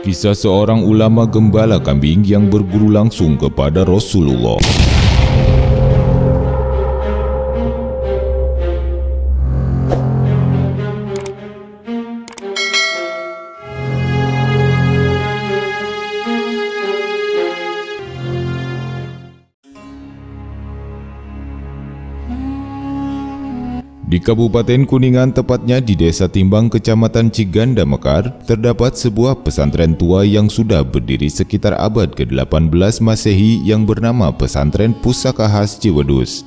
Kisah seorang ulama gembala kambing yang berguru langsung kepada Rasulullah. Di Kabupaten Kuningan, tepatnya di Desa Timbang, Kecamatan Ciganda Mekar, terdapat sebuah pesantren tua yang sudah berdiri sekitar abad ke-18 Masehi yang bernama Pesantren Pusaka Khas Ciwedus.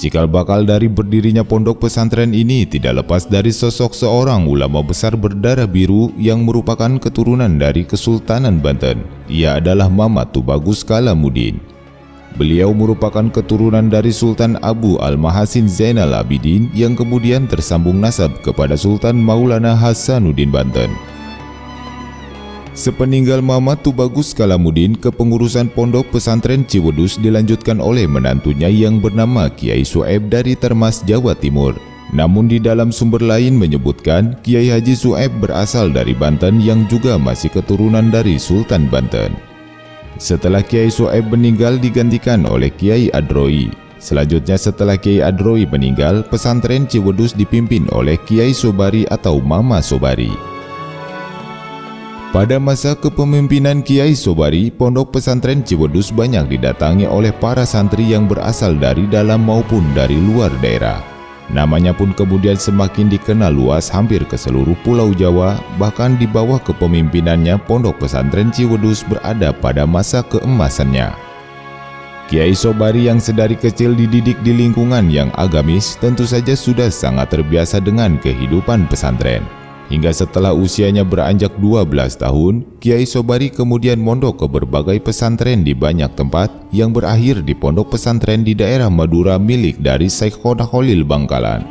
Cikal bakal dari berdirinya pondok pesantren ini tidak lepas dari sosok seorang ulama besar berdarah biru yang merupakan keturunan dari Kesultanan Banten. Ia adalah Mama Tubagus Kalamuddin. Beliau merupakan keturunan dari Sultan Abu al-Mahassin Zainal Abidin yang kemudian tersambung nasab kepada Sultan Maulana Hasanuddin Banten. Sepeninggal Mama Tubagus Kalamuddin, kepengurusan pondok pesantren Ciwedus dilanjutkan oleh menantunya yang bernama Kiai Su'eb dari Termas, Jawa Timur. Namun di dalam sumber lain menyebutkan Kiai Haji Su'eb berasal dari Banten yang juga masih keturunan dari Sultan Banten. Setelah Kiai Su'eb meninggal digantikan oleh Kiai Adrowi. Selanjutnya setelah Kiai Adrowi meninggal, pesantren Ciwedus dipimpin oleh Kiai Sobari atau Mama Sobari. Pada masa kepemimpinan Kiai Sobari, pondok pesantren Ciwedus banyak didatangi oleh para santri yang berasal dari dalam maupun dari luar daerah. Namanya pun kemudian semakin dikenal luas hampir ke seluruh Pulau Jawa, bahkan di bawah kepemimpinannya pondok pesantren Ciwedus berada pada masa keemasannya. Kiai Sobari yang sedari kecil dididik di lingkungan yang agamis tentu saja sudah sangat terbiasa dengan kehidupan pesantren. Hingga setelah usianya beranjak 12 tahun, Kiai Sobari kemudian mondok ke berbagai pesantren di banyak tempat yang berakhir di pondok pesantren di daerah Madura milik dari Syaikhona Kholil Bangkalan.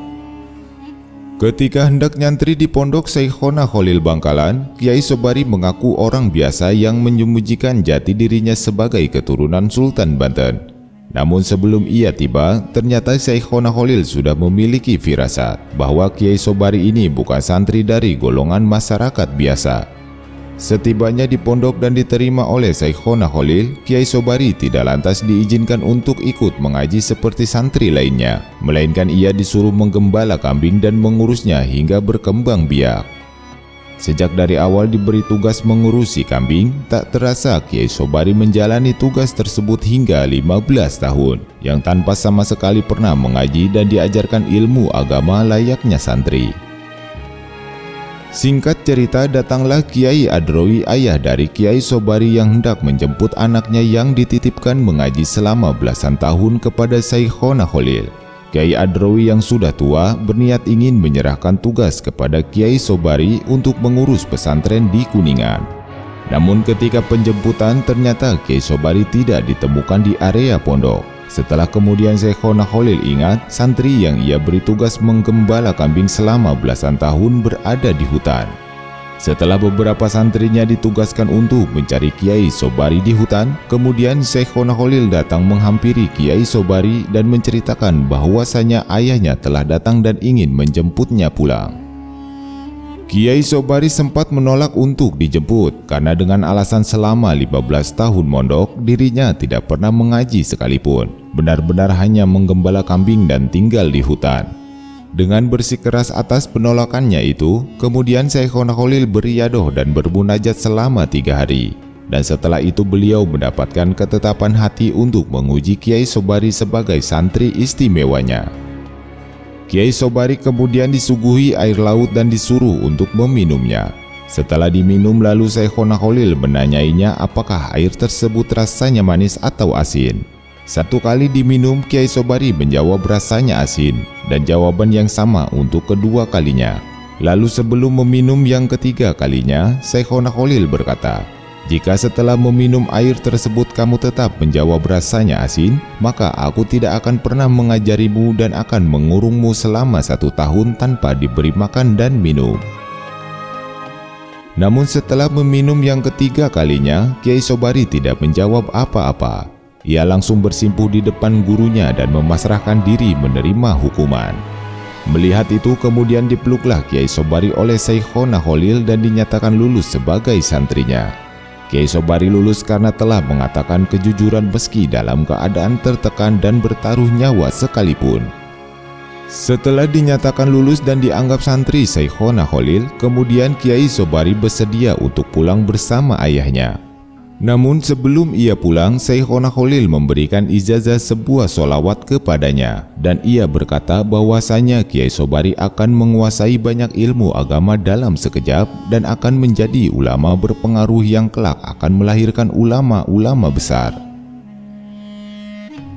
Ketika hendak nyantri di pondok Syaikhona Kholil Bangkalan, Kiai Sobari mengaku orang biasa yang menyembunyikan jati dirinya sebagai keturunan Sultan Banten. Namun sebelum ia tiba, ternyata Syaikhona Kholil sudah memiliki firasat bahwa Kiai Sobari ini bukan santri dari golongan masyarakat biasa. Setibanya di pondok dan diterima oleh Syaikhona Kholil, Kiai Sobari tidak lantas diizinkan untuk ikut mengaji seperti santri lainnya, melainkan ia disuruh menggembala kambing dan mengurusnya hingga berkembang biak. Sejak dari awal diberi tugas mengurusi kambing, tak terasa Kiai Sobari menjalani tugas tersebut hingga 15 tahun, yang tanpa sama sekali pernah mengaji dan diajarkan ilmu agama layaknya santri. Singkat cerita, datanglah Kiai Adrowi, ayah dari Kiai Sobari, yang hendak menjemput anaknya yang dititipkan mengaji selama belasan tahun kepada Syaikhona Kholil. Kiai Adrowi yang sudah tua berniat ingin menyerahkan tugas kepada Kiai Sobari untuk mengurus pesantren di Kuningan. Namun ketika penjemputan ternyata Kiai Sobari tidak ditemukan di area pondok. Setelah kemudian Syaikhona Kholil ingat santri yang ia beri tugas menggembala kambing selama belasan tahun berada di hutan. Setelah beberapa santrinya ditugaskan untuk mencari Kiai Sobari di hutan, kemudian Syaikhona Kholil datang menghampiri Kiai Sobari dan menceritakan bahwasanya ayahnya telah datang dan ingin menjemputnya pulang. Kiai Sobari sempat menolak untuk dijemput karena dengan alasan selama 15 tahun mondok dirinya tidak pernah mengaji sekalipun, benar-benar hanya menggembala kambing dan tinggal di hutan. Dengan bersikeras atas penolakannya itu, kemudian Syaikhona Kholil beriadoh dan bermunajat selama 3 hari. Dan setelah itu beliau mendapatkan ketetapan hati untuk menguji Kiai Sobari sebagai santri istimewanya. Kiai Sobari kemudian disuguhi air laut dan disuruh untuk meminumnya. Setelah diminum lalu Syaikhona Kholil menanyainya apakah air tersebut rasanya manis atau asin. Satu kali diminum, Kiai Sobari menjawab rasanya asin dan jawaban yang sama untuk kedua kalinya. Lalu sebelum meminum yang ketiga kalinya, Syaikhona Kholil berkata, "Jika setelah meminum air tersebut kamu tetap menjawab rasanya asin, maka aku tidak akan pernah mengajarimu dan akan mengurungmu selama 1 tahun tanpa diberi makan dan minum." Namun setelah meminum yang ketiga kalinya, Kiai Sobari tidak menjawab apa-apa. Ia langsung bersimpuh di depan gurunya dan memasrahkan diri menerima hukuman. Melihat itu kemudian dipeluklah Kiai Sobari oleh Syaikhona Kholil dan dinyatakan lulus sebagai santrinya. Kiai Sobari lulus karena telah mengatakan kejujuran meski dalam keadaan tertekan dan bertaruh nyawa sekalipun. Setelah dinyatakan lulus dan dianggap santri Syaikhona Kholil, kemudian Kiai Sobari bersedia untuk pulang bersama ayahnya. Namun sebelum ia pulang, Syaikhona Kholil memberikan ijazah sebuah sholawat kepadanya, dan ia berkata bahwasanya Kiai Sobari akan menguasai banyak ilmu agama dalam sekejap dan akan menjadi ulama berpengaruh yang kelak akan melahirkan ulama-ulama besar.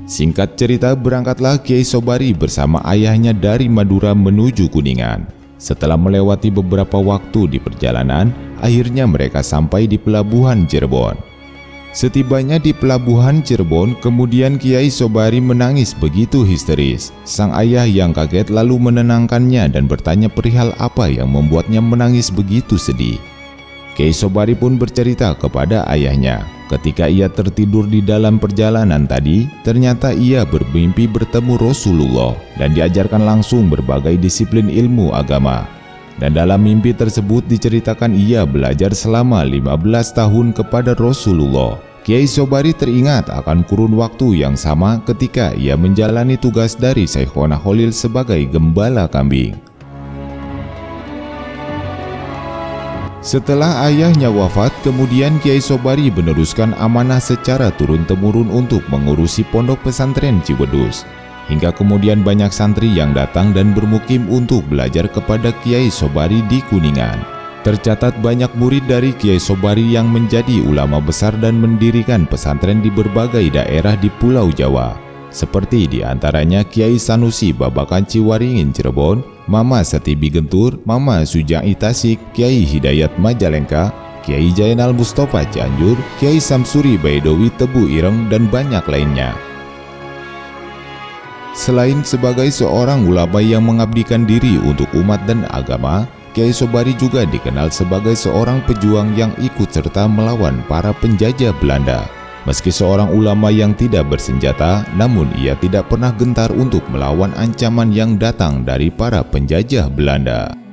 Singkat cerita, berangkatlah Kiai Sobari bersama ayahnya dari Madura menuju Kuningan. Setelah melewati beberapa waktu di perjalanan, akhirnya mereka sampai di pelabuhan Cirebon. Setibanya di pelabuhan Cirebon, kemudian Kiai Sobari menangis begitu histeris. Sang ayah yang kaget lalu menenangkannya dan bertanya perihal apa yang membuatnya menangis begitu sedih. Kiai Sobari pun bercerita kepada ayahnya. Ketika ia tertidur di dalam perjalanan tadi, ternyata ia bermimpi bertemu Rasulullah dan diajarkan langsung berbagai disiplin ilmu agama. Dan dalam mimpi tersebut diceritakan ia belajar selama 15 tahun kepada Rasulullah. Kiai Sobari teringat akan kurun waktu yang sama ketika ia menjalani tugas dari Syaikhona Kholil sebagai gembala kambing. Setelah ayahnya wafat, kemudian Kiai Sobari meneruskan amanah secara turun-temurun untuk mengurusi pondok pesantren Ciwedus. Hingga kemudian banyak santri yang datang dan bermukim untuk belajar kepada Kiai Sobari di Kuningan. Tercatat banyak murid dari Kiai Sobari yang menjadi ulama besar dan mendirikan pesantren di berbagai daerah di Pulau Jawa. Seperti diantaranya Kiai Sanusi Babakan Ciwaringin Cirebon, Mama Satibi Gentur, Mama Sujang Itasik, Kiai Hidayat Majalengka, Kiai Zainal Mustofa Cianjur, Kiai Samsuri Baedowi Tebu Ireng, dan banyak lainnya. Selain sebagai seorang ulama yang mengabdikan diri untuk umat dan agama, Kiai Sobari juga dikenal sebagai seorang pejuang yang ikut serta melawan para penjajah Belanda. Meski seorang ulama yang tidak bersenjata, namun ia tidak pernah gentar untuk melawan ancaman yang datang dari para penjajah Belanda.